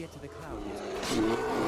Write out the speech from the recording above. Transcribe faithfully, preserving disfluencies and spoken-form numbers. get to the cloud yesterday.